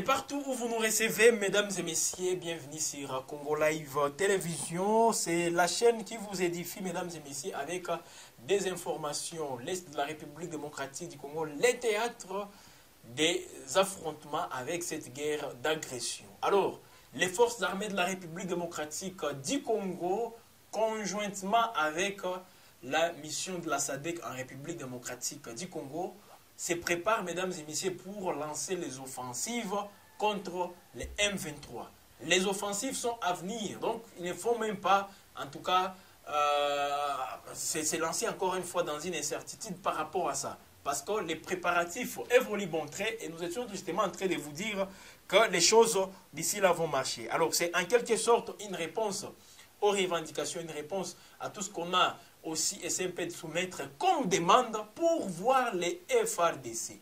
Et partout où vous nous recevez, mesdames et messieurs, bienvenue sur Congo Live Télévision. C'est la chaîne qui vous édifie, mesdames et messieurs, avec des informations. L'Est de la République démocratique du Congo, les théâtres des affrontements avec cette guerre d'agression. Alors, les forces armées de la République démocratique du Congo, conjointement avec la mission de la SADC en République démocratique du Congo, se prépare, mesdames et messieurs, pour lancer les offensives contre les M23. Les offensives sont à venir, donc il ne faut même pas, en tout cas, se lancer encore une fois dans une incertitude par rapport à ça. Parce que les préparatifs évoluent bon trait et nous étions justement en train de vous dire que les choses d'ici là vont marcher. Alors c'est en quelque sorte une réponse aux revendications, une réponse à tout ce qu'on a aussi SMP de soumettre comme demande pour voir les FARDC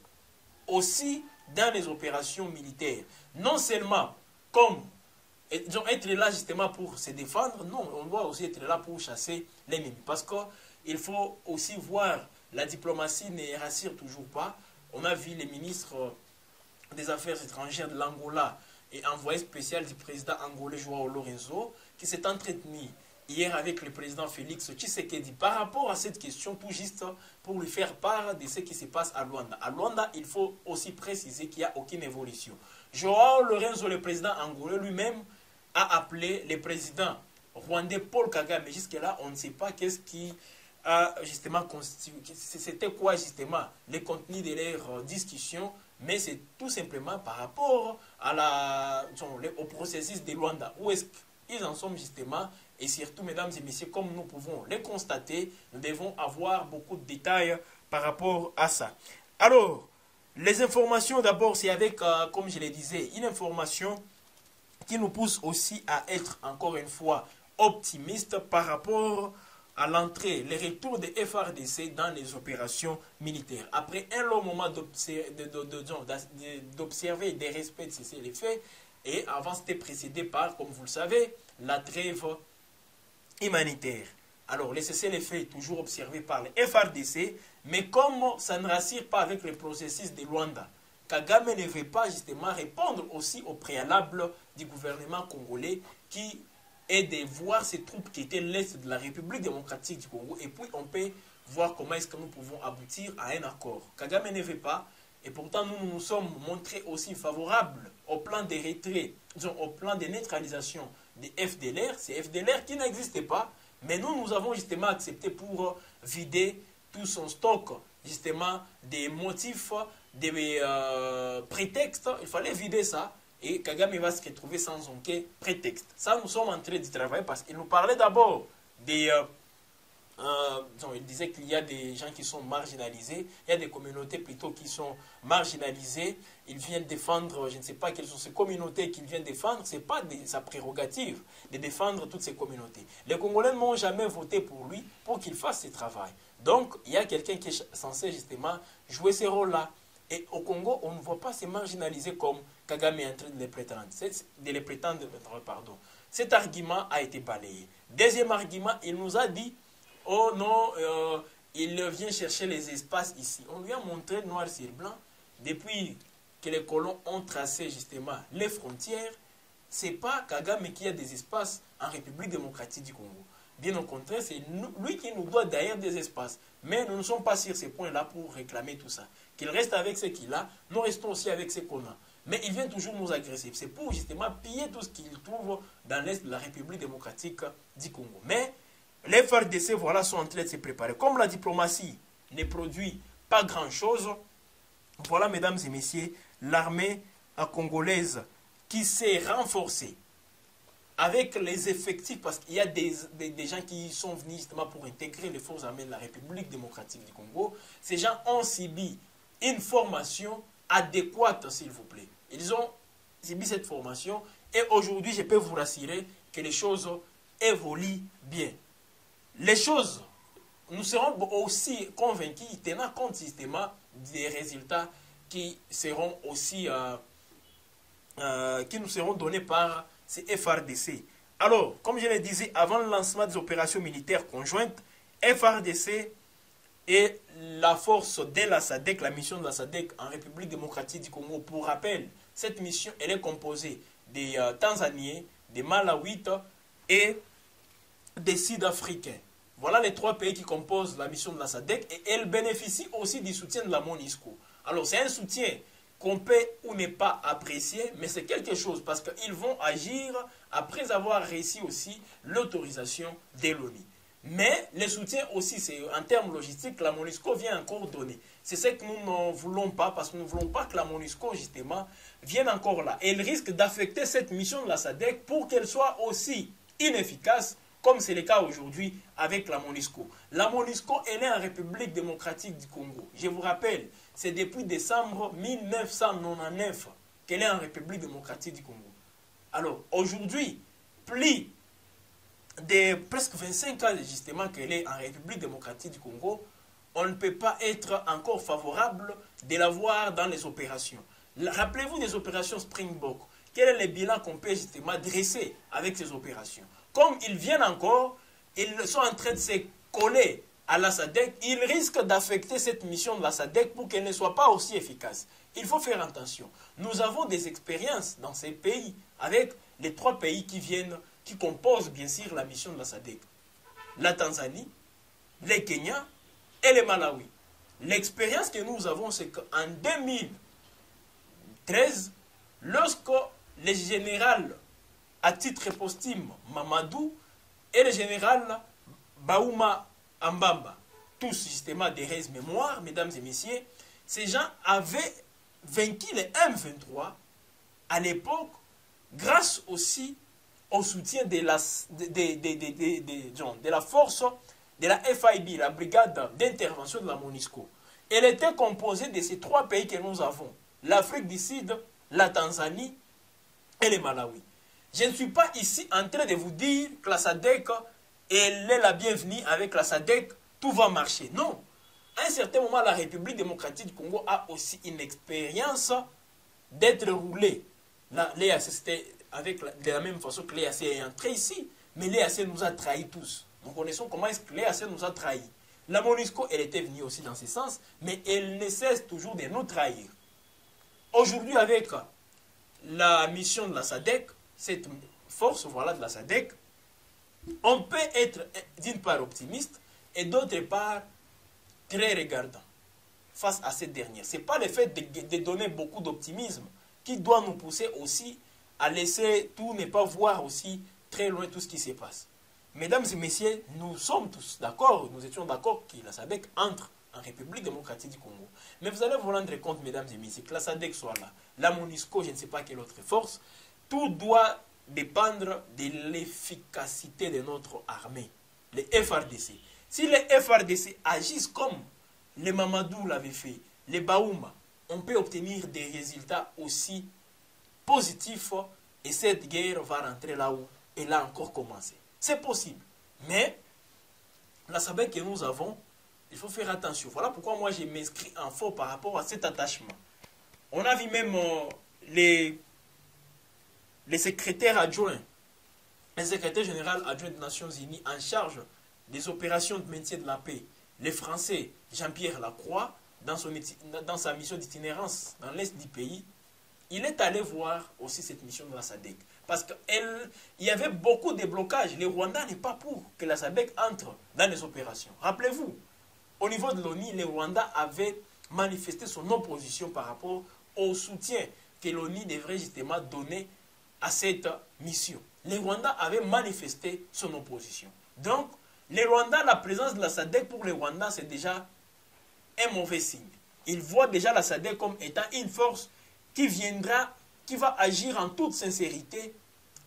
aussi dans les opérations militaires. Non seulement comme ils ont été là justement pour se défendre, non, on doit aussi être là pour chasser l'ennemi. Parce qu'il faut aussi voir, la diplomatie ne rassure toujours pas. On a vu les ministres des Affaires étrangères de l'Angola et envoyé spécial du président angolais João Lourenço qui s'est entretenu hier avec le président Félix Tshisekedi par rapport à cette question, tout juste pour lui faire part de ce qui se passe à Luanda. À Luanda, il faut aussi préciser qu'il n'y a aucune évolution. João Lourenço, le président angolais, lui-même a appelé le président rwandais Paul Kagame. Jusque-là, on ne sait pas qu'est-ce qui a justement constitué, c'était quoi justement les contenus de leur discussion, mais c'est tout simplement par rapport à au processus de Luanda. Où est-ce qu'ils en sont justement? Et surtout, mesdames et messieurs, comme nous pouvons le constater, nous devons avoir beaucoup de détails par rapport à ça. Alors, les informations, d'abord, c'est avec, comme je le disais, une information qui nous pousse aussi à être, encore une fois, optimistes par rapport à l'entrée, le retour des FARDC dans les opérations militaires. Après un long moment d'observer et de respect de ces faits, et avant, c'était précédé par, comme vous le savez, la trêve humanitaire. Alors, le cessez-le-feu est toujours observé par les FARDC, mais comme ça ne rassure pas avec le processus de Luanda, Kagame ne veut pas justement répondre aussi au préalable du gouvernement congolais qui est de voir ces troupes qui étaient l'Est de la République démocratique du Congo, et puis on peut voir comment est-ce que nous pouvons aboutir à un accord. Kagame ne veut pas, et pourtant nous nous sommes montrés aussi favorables au plan de retrait, au plan de neutralisation des FDLR, ces FDLR qui n'existaient pas, mais nous, nous avons justement accepté pour vider tout son stock, justement, des motifs, des prétextes, il fallait vider ça, et Kagame va se retrouver sans aucun prétexte. Ça, nous sommes en train d'y travailler, parce qu'il nous parlait d'abord des... il disait qu'il y a des gens qui sont marginalisés, il y a des communautés plutôt qui sont marginalisées, ils viennent défendre, je ne sais pas quelles sont ces communautés qu'ils viennent défendre, ce n'est pas sa prérogative de défendre toutes ces communautés. Les Congolais n'ont jamais voté pour lui pour qu'il fasse ce travail. Donc, il y a quelqu'un qui est censé justement jouer ce rôle-là. Et au Congo, on ne voit pas ces marginalisés comme Kagame est en train de les prétendre. Cet argument a été balayé. Deuxième argument, il nous a dit oh non, il vient chercher les espaces ici. On lui a montré noir sur blanc. Depuis que les colons ont tracé justement les frontières, ce n'est pas Kagame qui a des espaces en République démocratique du Congo. Bien au contraire, c'est lui qui nous doit derrière des espaces. Mais nous ne sommes pas sur ces points-là pour réclamer tout ça. Qu'il reste avec ce qu'il a, nous restons aussi avec ce qu'on a. Mais il vient toujours nous agresser. C'est pour justement piller tout ce qu'il trouve dans l'Est de la République démocratique du Congo. Mais les FARDC, voilà, sont en train de se préparer. Comme la diplomatie ne produit pas grand-chose, voilà, mesdames et messieurs, l'armée congolaise qui s'est renforcée avec les effectifs, parce qu'il y a des gens qui sont venus justement pour intégrer les forces armées de la République démocratique du Congo. Ces gens ont subi une formation adéquate, s'il vous plaît. Ils ont subi cette formation et aujourd'hui, je peux vous rassurer que les choses évoluent bien. Les choses, nous serons aussi convaincus, tenant compte justement des résultats qui seront aussi, qui nous seront donnés par ces FARDC. Alors, comme je le disais, avant le lancement des opérations militaires conjointes, FARDC et la force de la SADC, la mission de la SADC en République démocratique du Congo. Pour rappel, cette mission elle est composée des Tanzaniens, des Malawites et des Sud-Africains. Voilà les trois pays qui composent la mission de la SADC et elle bénéficie aussi du soutien de la MONUSCO. Alors c'est un soutien qu'on peut ou n'est pas apprécier, mais c'est quelque chose parce qu'ils vont agir après avoir réussi aussi l'autorisation de l'ONU. Mais le soutien aussi, c'est en termes logistiques, la MONUSCO vient encore donner. C'est ce que nous n'en voulons pas, parce que nous ne voulons pas que la MONUSCO, justement, vienne encore là. Et elle risque d'affecter cette mission de la SADC pour qu'elle soit aussi inefficace, comme c'est le cas aujourd'hui avec la MONUSCO. La MONUSCO est née en République démocratique du Congo. Je vous rappelle, c'est depuis décembre 1999 qu'elle est en République démocratique du Congo. Alors, aujourd'hui, plus de presque 25 ans justement qu'elle est en République démocratique du Congo, on ne peut pas être encore favorable de la voir dans les opérations. Rappelez-vous des opérations Springbok. Quel est le bilan qu'on peut justement dresser avec ces opérations? Comme ils viennent encore, ils sont en train de se coller à la SADC, ils risquent d'affecter cette mission de la SADC pour qu'elle ne soit pas aussi efficace. Il faut faire attention. Nous avons des expériences dans ces pays, avec les trois pays qui viennent, qui composent bien sûr la mission de la SADC. La Tanzanie, les Kenya et les Malawi. L'expérience que nous avons, c'est qu'en 2013, lorsque le général, à titre posthume, Mamadou et le général Bahuma Mbamba, tous justement des rêves mémoire, mesdames et messieurs, ces gens avaient vaincu les M23 à l'époque grâce aussi au soutien de la force de la FIB, la brigade d'intervention de la MONUSCO. Elle était composée de ces trois pays que nous avons, l'Afrique du Sud, la Tanzanie et les Malawi. Je ne suis pas ici en train de vous dire que la SADC, elle est la bienvenue avec la SADC, tout va marcher. Non. À un certain moment, la République démocratique du Congo a aussi une expérience d'être roulée. L'EAC, c'était de la même façon que l'EAC est entrée ici, mais l'EAC nous a trahis tous. Nous connaissons comment est-ce que l'EAC nous a trahis. La MONUSCO, elle était venue aussi dans ce sens, mais elle ne cesse toujours de nous trahir. Aujourd'hui, avec la mission de la SADC, cette force voilà, de la SADC, on peut être d'une part optimiste et d'autre part très regardant face à cette dernière. Ce n'est pas le fait de donner beaucoup d'optimisme qui doit nous pousser aussi à laisser tout, ne pas voir aussi très loin tout ce qui se passe. Mesdames et messieurs, nous sommes tous d'accord, nous étions d'accord que la SADC entre en République démocratique du Congo. Mais vous allez vous rendre compte, mesdames et messieurs, que la SADC soit là, la MONUSCO, je ne sais pas quelle autre force, tout doit dépendre de l'efficacité de notre armée, les FARDC. Si les FARDC agissent comme les Mamadou l'avaient fait, les Baouma, on peut obtenir des résultats aussi positifs et cette guerre va rentrer là où elle a encore commencé. C'est possible, mais la SADC que nous avons, il faut faire attention. Voilà pourquoi moi je m'inscris en faux par rapport à cet attachement. On a vu même les secrétaires adjoints, les secrétaires généraux adjoints des Nations Unies en charge des opérations de maintien de la paix, les Français, Jean-Pierre Lacroix, dans sa mission d'itinérance dans l'est du pays, il est allé voir aussi cette mission de la SADC. Parce qu'il y avait beaucoup de blocages. Le Rwanda n'est pas pour que la SADC entre dans les opérations. Rappelez-vous, au niveau de l'ONU, le Rwanda avait manifesté son opposition par rapport au soutien que l'ONU devrait justement donner à cette mission. Le Rwanda avait manifesté son opposition. Donc, le Rwanda, la présence de la SADC pour le Rwanda, c'est déjà un mauvais signe. Il voit déjà la SADC comme étant une force qui viendra, qui va agir en toute sincérité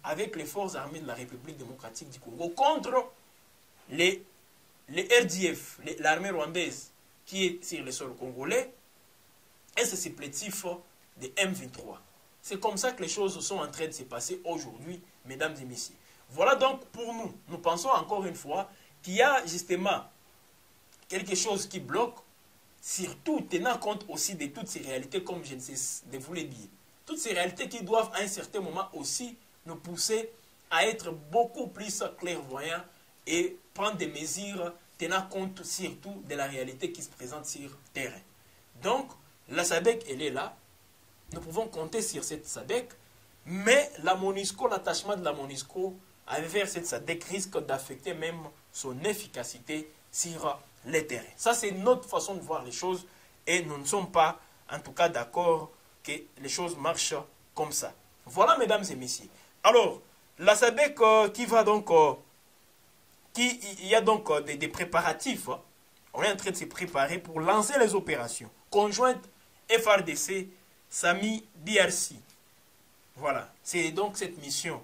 avec les forces armées de la République démocratique du Congo contre les RDF, l'armée rwandaise qui est sur le sol congolais, et ce supplétif des M23. C'est comme ça que les choses sont en train de se passer aujourd'hui, mesdames et messieurs. Voilà donc pour nous. Nous pensons encore une fois qu'il y a justement quelque chose qui bloque, surtout tenant compte aussi de toutes ces réalités, comme je ne sais de vous le dire. Toutes ces réalités qui doivent à un certain moment aussi nous pousser à être beaucoup plus clairvoyants et prendre des mesures tenant compte surtout de la réalité qui se présente sur terrain. Donc, la SADC, elle est là. Nous pouvons compter sur cette SADC, mais la MONUSCO, l'attachement de la MONUSCO vers cette SADC risque d'affecter même son efficacité sur les terrains. Ça, c'est notre façon de voir les choses et nous ne sommes pas, en tout cas, d'accord que les choses marchent comme ça. Voilà, mesdames et messieurs. Alors, la SADC qui va donc... Il y a donc des préparatifs. On est en train de se préparer pour lancer les opérations conjointes FARDC, SAMI DRC. Voilà, c'est donc cette mission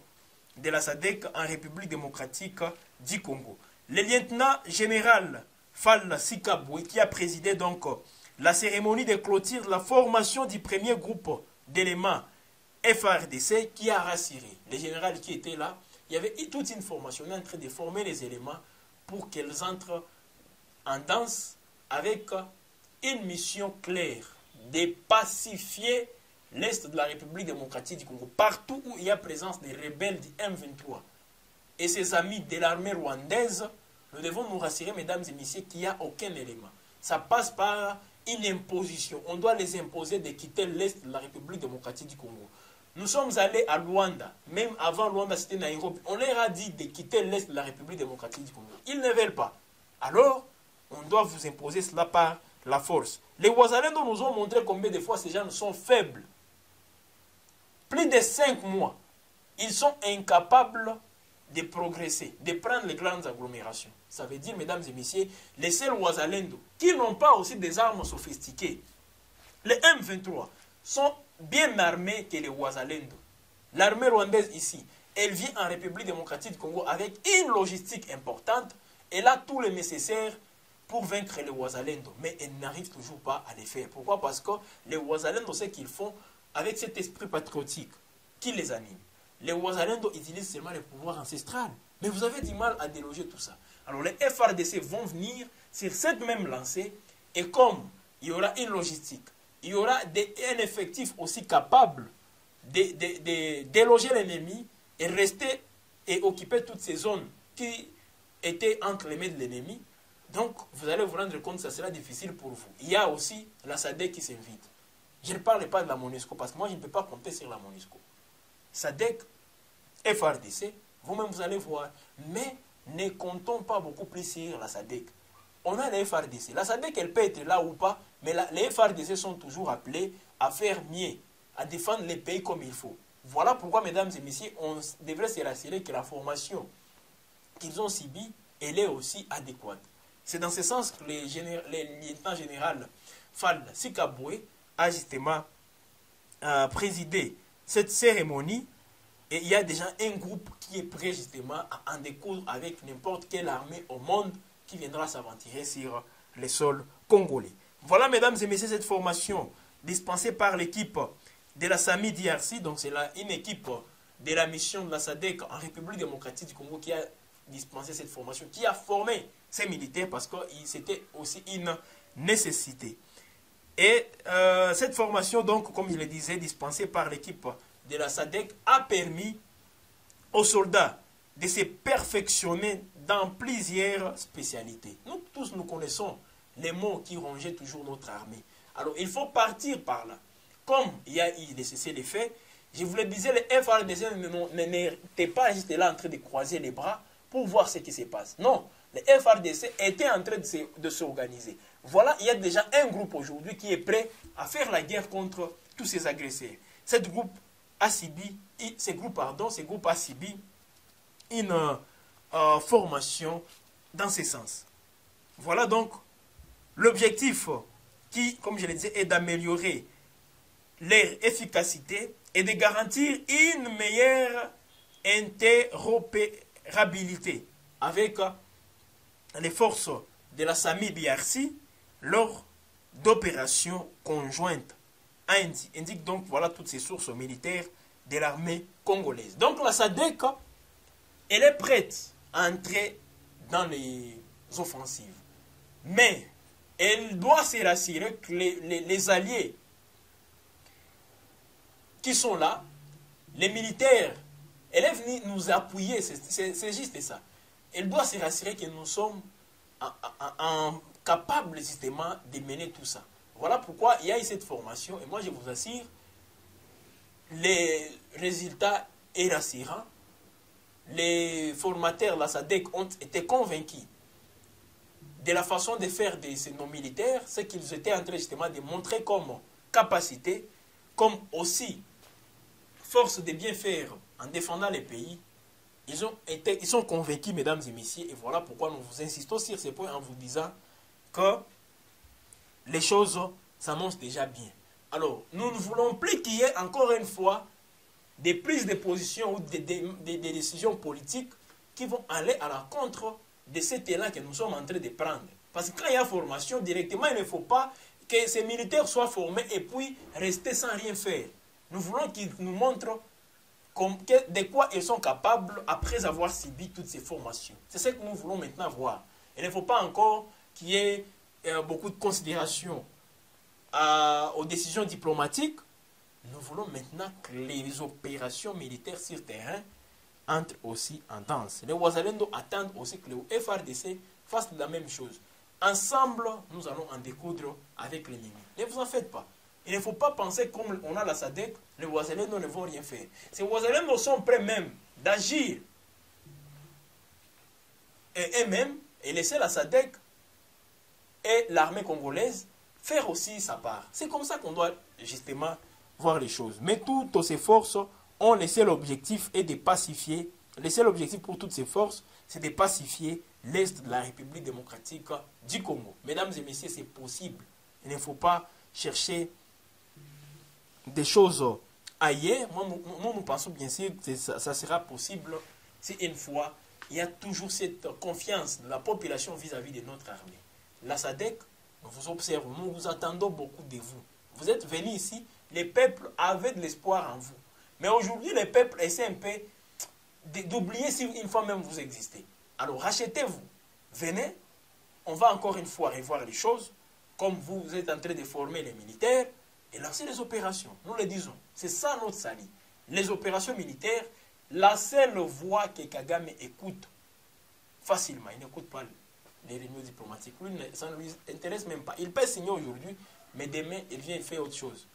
de la SADC en République démocratique du Congo. Le lieutenant général Fal Sikabou, qui a présidé donc la cérémonie de clôture de la formation du premier groupe d'éléments FARDC, qui a rassuré les généraux qui étaient là. Il y avait toute une formation, on est en train de former les éléments pour qu'elles entrent en danse avec une mission claire de pacifier l'Est de la République démocratique du Congo, partout où il y a présence des rebelles du M23 et ses amis de l'armée rwandaise. Nous devons nous rassurer, mesdames et messieurs, qu'il n'y a aucun élément. Ça passe par une imposition. On doit les imposer de quitter l'Est de la République démocratique du Congo. Nous sommes allés à Luanda, même avant Luanda, c'était Nairobi. On leur a dit de quitter l'Est de la République démocratique du Congo. Ils ne veulent pas. Alors, on doit vous imposer cela par la force. Les Wazalendo nous ont montré combien de fois ces gens sont faibles. Plus de 5 mois, ils sont incapables de progresser, de prendre les grandes agglomérations. Ça veut dire, mesdames et messieurs, les seuls Wazalendo qui n'ont pas aussi des armes sophistiquées, les M23, sont bien armés que les Wazalendo. L'armée rwandaise ici, elle vit en République démocratique du Congo avec une logistique importante. Elle a tout le nécessaire pour vaincre les Wazalendo. Mais elle n'arrive toujours pas à les faire. Pourquoi? Parce que les Wazalendo, ce qu'ils font avec cet esprit patriotique qui les anime. Les Wazalendo utilisent seulement le pouvoir ancestral. Mais vous avez du mal à déloger tout ça. Alors les FARDC vont venir sur cette même lancée. Et comme il y aura une logistique, il y aura un effectif aussi capable de déloger l'ennemi et rester et occuper toutes ces zones qui étaient entre les mains de l'ennemi. Donc, vous allez vous rendre compte que ça sera difficile pour vous. Il y a aussi la SADC qui s'invite. Je ne parle pas de la MONUSCO parce que moi, je ne peux pas compter sur la MONUSCO. SADC, FARDC, vous-même, vous allez voir. Mais ne comptons pas beaucoup plus sur la SADC. On a les FARDC. La SADC, elle peut être là ou pas, mais les FARDC sont toujours appelés à faire mieux, à défendre les pays comme il faut. Voilà pourquoi, mesdames et messieurs, on devrait se rassurer que la formation qu'ils ont subie, elle est aussi adéquate. C'est dans ce sens que le lieutenant général Fal Sikaboué a justement présidé cette cérémonie. Et il y a déjà un groupe qui est prêt justement à en découdre avec n'importe quelle armée au monde qui viendra s'aventurer sur les sols congolais. Voilà, mesdames et messieurs, cette formation dispensée par l'équipe de la SAMI DRC. Donc, c'est une équipe de la mission de la SADC en République démocratique du Congo qui a dispensé cette formation, qui a formé ces militaires parce que c'était aussi une nécessité. Et cette formation, donc, comme je le disais, dispensée par l'équipe de la SADC, a permis aux soldats de se perfectionner dans plusieurs spécialités. Nous tous, nous connaissons les mots qui rongeaient toujours notre armée. Alors, il faut partir par là. Comme il y a eu des cessez-le-feu, je vous le disais, les FARDC n'étaient pas juste là en train de croiser les bras pour voir ce qui se passe. Non, les FARDC étaient en train de s'organiser. Voilà, il y a déjà un groupe aujourd'hui qui est prêt à faire la guerre contre tous ces agresseurs. Ce groupe a subi une formation dans ce sens. Voilà donc l'objectif qui, comme je le disais, est d'améliorer leur efficacité et de garantir une meilleure interopérabilité avec les forces de la SAMI DRC lors d'opérations conjointes. Indique donc voilà toutes ces sources militaires de l'armée congolaise. Donc la SADC, elle est prête à entrer dans les offensives. Mais elle doit se rassurer que les alliés qui sont là, les militaires, elle est venue nous appuyer, c'est juste ça. Elle doit se rassurer que nous sommes capable justement de mener tout ça. Voilà pourquoi il y a eu cette formation. Et moi, je vous assure, les résultats sont rassurants. Les formateurs, la SADC, ont été convaincus de la façon de faire de ces non-militaires, ce qu'ils étaient en train justement de montrer comme capacité, comme aussi force de bien faire en défendant les pays. Ils sont convaincus, mesdames et messieurs, et voilà pourquoi nous vous insistons sur ces points en vous disant que les choses s'annoncent déjà bien. Alors, nous ne voulons plus qu'il y ait encore une fois des prises de position ou des décisions politiques qui vont aller à la contre de cet élan que nous sommes en train de prendre. Parce que quand il y a formation, directement, il ne faut pas que ces militaires soient formés et puis rester sans rien faire. Nous voulons qu'ils nous montrent de quoi ils sont capables après avoir subi toutes ces formations. C'est ce que nous voulons maintenant voir. Il ne faut pas encore qu'il y ait beaucoup de considération aux décisions diplomatiques. Nous voulons maintenant que les opérations militaires sur terrain entrent aussi en danse. Les Wazalendo attendent aussi que le FARDC fasse la même chose. Ensemble, nous allons en découdre avec l'ennemi. Ne vous en faites pas. Il ne faut pas penser comme on a la SADC, les Wazalendo ne vont rien faire. Ces Wazalendo sont prêts même d'agir et eux-mêmes et laisser la SADC et l'armée congolaise faire aussi sa part. C'est comme ça qu'on doit justement voir les choses. Mais toutes ces forces ont laissé l'objectif et de pacifier. Le seul objectif pour toutes ces forces, c'est de pacifier l'Est de la République démocratique du Congo. Mesdames et messieurs, c'est possible. Il ne faut pas chercher des choses ailleurs. Moi, nous pensons bien sûr que ça sera possible si une fois, il y a toujours cette confiance de la population vis-à-vis de notre armée. La SADC, nous vous observons, nous vous attendons beaucoup de vous. Vous êtes venus ici, les peuples avaient de l'espoir en vous. Mais aujourd'hui, les peuples essaient un peu d'oublier si une fois même vous existez. Alors, rachetez-vous. Venez, on va encore une fois revoir les choses, comme vous êtes en train de former les militaires, et lancer les opérations. Nous le disons, c'est ça notre sali. Les opérations militaires, la seule voix que Kagame écoute facilement. Il n'écoute pas les réunions diplomatiques. Lui, ça ne lui intéresse même pas. Il peut signer aujourd'hui, mais demain, il vient faire autre chose.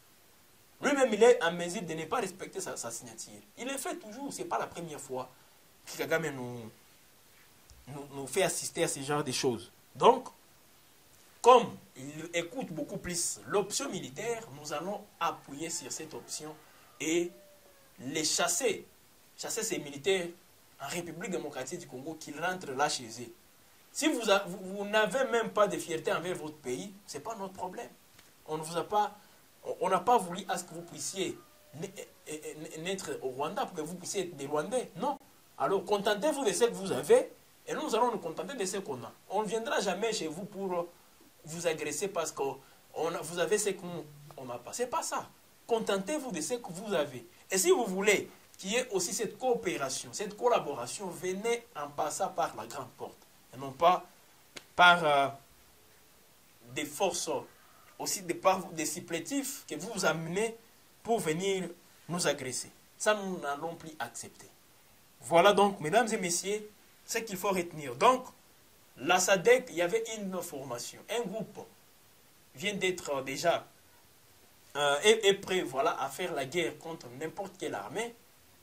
Lui-même, il est en mesure de ne pas respecter sa signature. Il le fait toujours. Ce n'est pas la première fois que Kagame nous fait assister à ce genre de choses. Donc, comme il écoute beaucoup plus l'option militaire, nous allons appuyer sur cette option et les chasser. Chasser ces militaires en République démocratique du Congo, qu'ils rentrent là chez eux. Si vous n'avez même pas de fierté envers votre pays, ce n'est pas notre problème. On ne vous a pas... On n'a pas voulu à ce que vous puissiez naître au Rwanda, pour que vous puissiez être des Rwandais. Non. Alors, contentez-vous de ce que vous avez, et nous allons nous contenter de ce qu'on a. On ne viendra jamais chez vous pour vous agresser parce que vous avez ce qu'on n'a pas. Ce n'est pas ça. Contentez-vous de ce que vous avez. Et si vous voulez qu'il y ait aussi cette coopération, cette collaboration, venez en passant par la grande porte, et non pas par des forces aussi des supplétifs que vous amenez pour venir nous agresser. Ça, nous n'allons plus accepter. Voilà donc, mesdames et messieurs, ce qu'il faut retenir. Donc, la SADC, il y avait une formation. Un groupe vient d'être déjà est prêt à faire la guerre contre n'importe quelle armée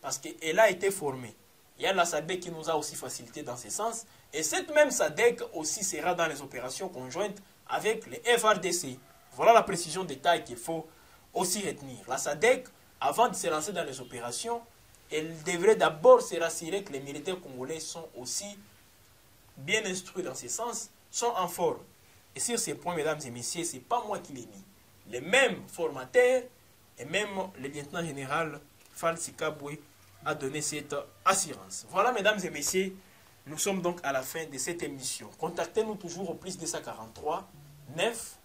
parce qu'elle a été formée. Il y a la SADC qui nous a aussi facilité dans ce sens. Et cette même SADC aussi sera dans les opérations conjointes avec les FARDC. Voilà la précision des tailles qu'il faut aussi retenir. La SADC, avant de se lancer dans les opérations, elle devrait d'abord se rassurer que les militaires congolais sont aussi bien instruits dans ce sens, sont en forme. Et sur ces points, mesdames et messieurs, ce n'est pas moi qui les dis. Les mêmes formateurs et même le lieutenant général Fal Sikabou a donné cette assurance. Voilà, mesdames et messieurs, nous sommes donc à la fin de cette émission. Contactez-nous toujours au plus 243 9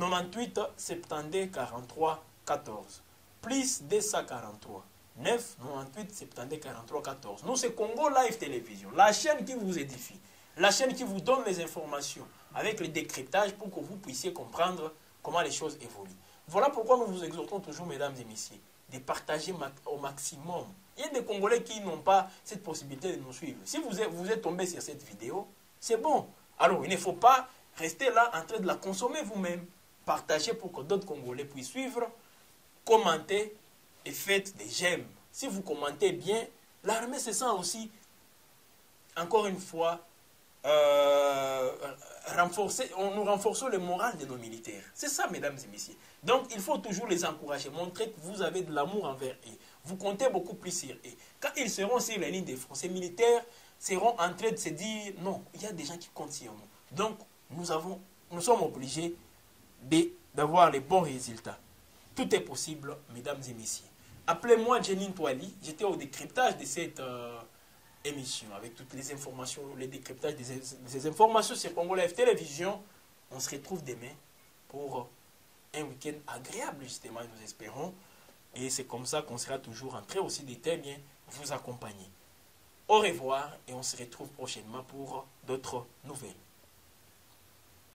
98 72 43 14. Plus 243 9 98 72 43 14. Nous, c'est Congo Live Télévision, la chaîne qui vous édifie, la chaîne qui vous donne les informations avec le décryptage pour que vous puissiez comprendre comment les choses évoluent. Voilà pourquoi nous vous exhortons toujours, mesdames et messieurs, de partager au maximum. Il y a des Congolais qui n'ont pas cette possibilité de nous suivre. Si vous êtes tombé sur cette vidéo, c'est bon. Alors, il ne faut pas rester là en train de la consommer vous-même. Partagez pour que d'autres Congolais puissent suivre, commentez et faites des j'aime. Si vous commentez bien, l'armée se sent aussi, encore une fois, nous renforçons le moral de nos militaires. C'est ça, mesdames et messieurs. Donc, il faut toujours les encourager, montrer que vous avez de l'amour envers eux. Vous comptez beaucoup plus sur eux. Quand ils seront sur la ligne des Français militaires, seront en train de se dire, non, il y a des gens qui comptent sur nous. Donc, nous sommes obligés d'avoir les bons résultats. Tout est possible, mesdames et messieurs. Appelez-moi Janine Toali, j'étais au décryptage de cette émission, avec toutes les informations, les décryptages des informations sur Congo Live Télévision. On se retrouve demain pour un week-end agréable, justement, nous espérons. Et c'est comme ça qu'on sera toujours en train aussi de très bien vous accompagner. Au revoir et on se retrouve prochainement pour d'autres nouvelles.